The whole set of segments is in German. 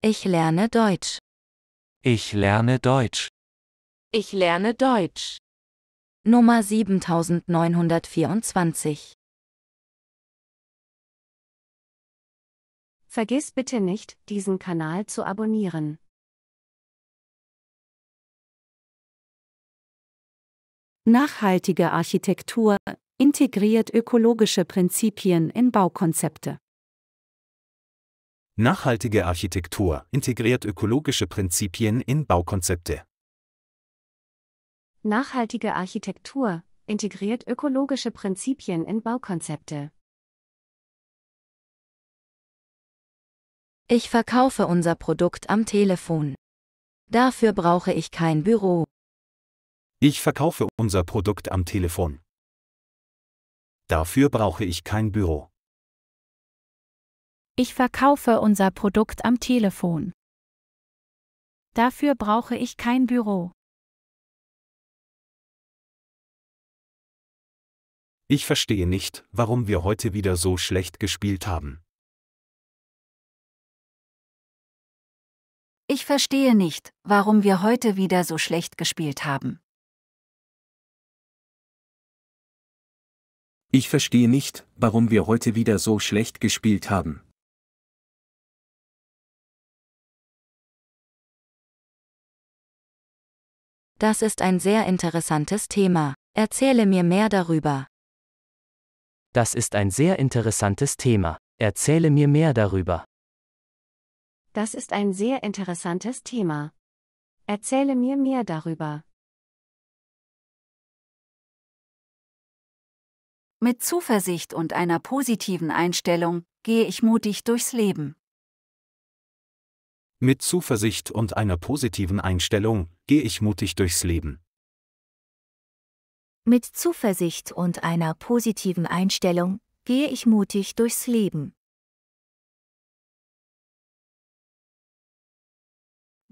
Ich lerne Deutsch. Ich lerne Deutsch. Ich lerne Deutsch. Nummer 7924. Vergiss bitte nicht, diesen Kanal zu abonnieren. Nachhaltige Architektur integriert ökologische Prinzipien in Baukonzepte. Nachhaltige Architektur integriert ökologische Prinzipien in Baukonzepte. Nachhaltige Architektur integriert ökologische Prinzipien in Baukonzepte. Ich verkaufe unser Produkt am Telefon. Dafür brauche ich kein Büro. Ich verkaufe unser Produkt am Telefon. Dafür brauche ich kein Büro. Ich verkaufe unser Produkt am Telefon. Dafür brauche ich kein Büro. Ich verstehe nicht, warum wir heute wieder so schlecht gespielt haben. Ich verstehe nicht, warum wir heute wieder so schlecht gespielt haben. Ich verstehe nicht, warum wir heute wieder so schlecht gespielt haben. Das ist ein sehr interessantes Thema. Erzähle mir mehr darüber. Das ist ein sehr interessantes Thema. Erzähle mir mehr darüber. Das ist ein sehr interessantes Thema. Erzähle mir mehr darüber. Mit Zuversicht und einer positiven Einstellung gehe ich mutig durchs Leben. Mit Zuversicht und einer positiven Einstellung gehe ich mutig durchs Leben. Mit Zuversicht und einer positiven Einstellung gehe ich mutig durchs Leben.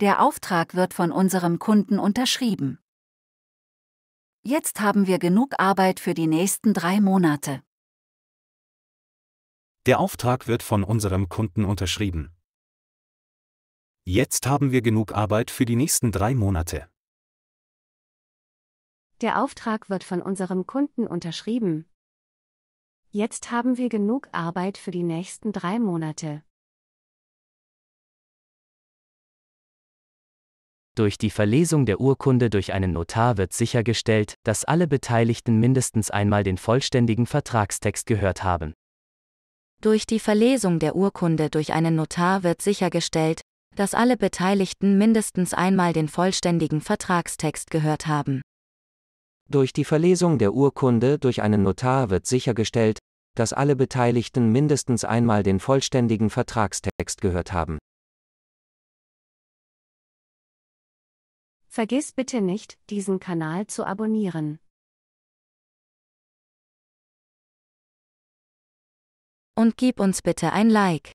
Der Auftrag wird von unserem Kunden unterschrieben. Jetzt haben wir genug Arbeit für die nächsten 3 Monate. Der Auftrag wird von unserem Kunden unterschrieben. Jetzt haben wir genug Arbeit für die nächsten 3 Monate. Der Auftrag wird von unserem Kunden unterschrieben. Jetzt haben wir genug Arbeit für die nächsten 3 Monate. Durch die Verlesung der Urkunde durch einen Notar wird sichergestellt, dass alle Beteiligten mindestens einmal den vollständigen Vertragstext gehört haben. Durch die Verlesung der Urkunde durch einen Notar wird sichergestellt, dass alle Beteiligten mindestens einmal den vollständigen Vertragstext gehört haben. Durch die Verlesung der Urkunde durch einen Notar wird sichergestellt, dass alle Beteiligten mindestens einmal den vollständigen Vertragstext gehört haben. Vergiss bitte nicht, diesen Kanal zu abonnieren. Und gib uns bitte ein Like.